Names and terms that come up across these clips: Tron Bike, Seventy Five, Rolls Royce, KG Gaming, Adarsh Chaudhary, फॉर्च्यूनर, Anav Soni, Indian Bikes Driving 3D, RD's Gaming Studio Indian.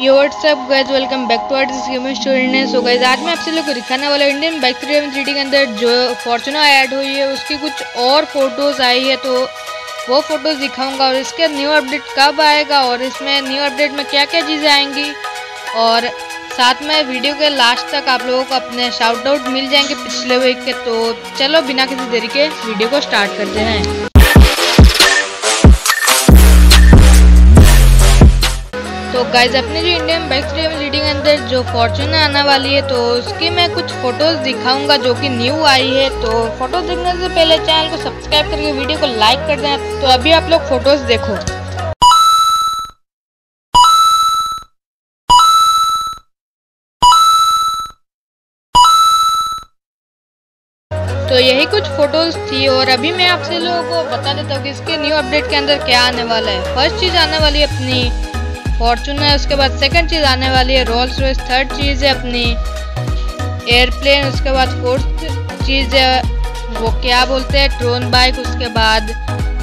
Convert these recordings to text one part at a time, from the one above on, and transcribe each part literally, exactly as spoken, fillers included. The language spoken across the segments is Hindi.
Yo what's up guys, welcome back to RD's gaming studio. So guys, आज मैं आप सब लोग को दिखाने वाला Indian bike driving three D के अंदर जो फॉर्च्यूनर ऐड हुई है उसकी कुछ और फोटोज़ आई है, तो वो फोटोज़ दिखाऊंगा। और इसका न्यू अपडेट कब आएगा और इसमें न्यू अपडेट में क्या क्या चीज़ें आएंगी, और साथ में वीडियो के लास्ट तक आप लोगों को अपने शाउट आउट मिल जाएंगे पिछले वीक के। तो चलो बिना किसी देरी के वीडियो को स्टार्ट करते हैं। तो गाइज, अपने जो Indian bikes driving three D के अंदर जो फॉर्च्यूनर आने वाली है तो उसकी मैं कुछ फ़ोटोज़ दिखाऊंगा जो कि न्यू आई है। तो फोटोज़ देखने से पहले चैनल को सब्सक्राइब करके वीडियो को लाइक कर देना। तो अभी आप लोग फोटोज़ देखो। तो यही कुछ फोटोज़ थी और अभी मैं आपसे लोगों को बता देता हूँ कि इसके न्यू अपडेट के अंदर क्या आने वाला है। फर्स्ट चीज़ आने वाली है अपनी फॉर्च्यूनर, उसके बाद सेकंड चीज़ आने वाली है रोल्स रॉयस, थर्ड चीज़ है अपनी एयरप्लेन, उसके बाद फोर्थ चीज़ है वो क्या बोलते हैं ड्रोन बाइक, उसके बाद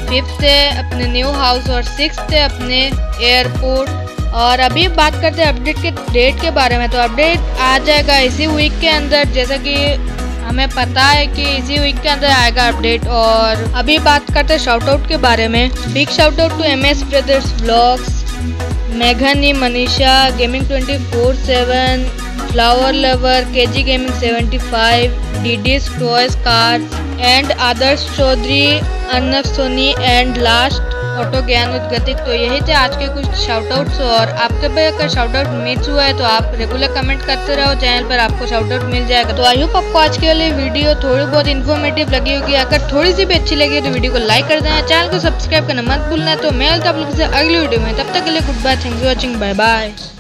फिफ्थ है अपने न्यू हाउस और सिक्स्थ है अपने एयरपोर्ट। और अभी बात करते हैं अपडेट के डेट के बारे में। तो अपडेट आ जाएगा इसी वीक के अंदर, जैसा कि हमें पता है कि इसी वीक के अंदर आएगा अपडेट। और अभी बात करते हैं शाउट आउट के बारे में। Big shout out to M S brothers vlogs, मेघानी Manisha gaming, twenty four seven flower lover, KG gaming, seventy five, डिडिस boy cars and Adarsh Chaudhary, Anav Soni and last auto ज्ञान उद्गतिक। तो यही थे आज के कुछ शाउटआउट्स। और आपके पे अगर शाउटआउट मिस हुआ है तो आप रेगुलर कमेंट करते रहो, चैनल पर आपको शाउटआउट मिल जाएगा। तो आई होप आपको आज की वाली वीडियो थोड़ी बहुत इन्फॉर्मेटिव लगी होगी। अगर थोड़ी सी भी अच्छी लगी तो वीडियो को लाइक कर देना, चैनल को सब्सक्राइब करना मत भूलना। तो मैं मिलता हूं आप लोगों से अगली वीडियो में, तब तक के लिए good bye, thanks for watching, bye bye.